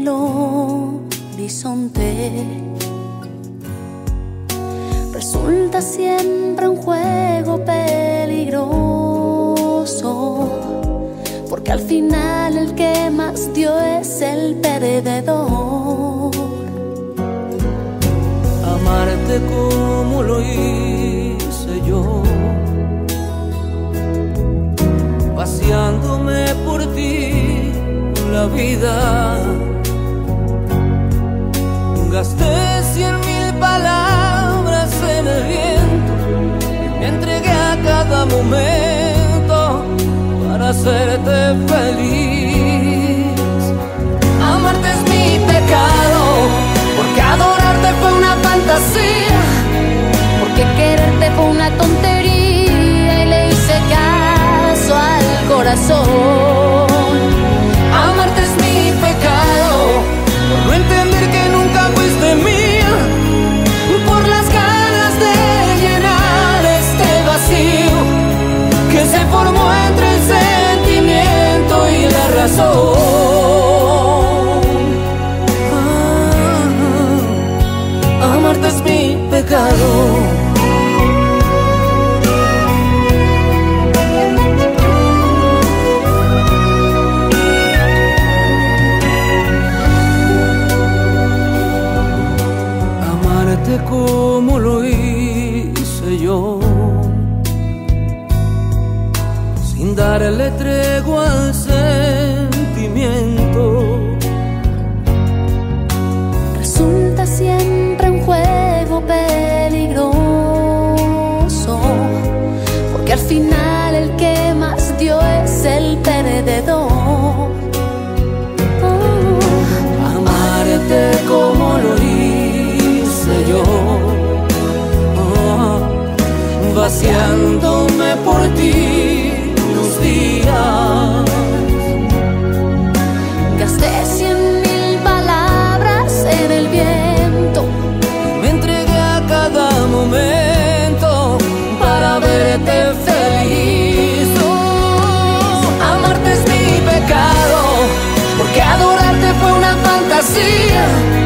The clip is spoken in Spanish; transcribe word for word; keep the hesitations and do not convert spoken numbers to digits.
el horizonte. Resulta siempre un juego peligroso, porque al final el que más dio es el perdedor. Amarte como lo hice yo, paseándome por ti la vida. Gasté cien mil palabras en el viento y me entregué a cada momento para hacerte feliz. Amarte es mi pecado, porque adorarte fue una fantasía, porque quererte fue una tontería y le hice caso al corazón. Amarte es mi pecado, por no entender que nunca fuiste mía, por las ganas de llenar este vacío que se formó entre el sentimiento y la razón. Ah, amarte es mi pecado. Como lo hice yo, sin darle tregua al sentimiento. Resulta siempre un juego peligroso, porque al final el que más dio es el perdedor. Oh. Amarte como lo hice yo, oh, vaciándome por ti los días. Gasté cien mil palabras en el viento y me entregué a cada momento para verte feliz. Oh, amarte es mi pecado, porque adorarte fue una fantasía,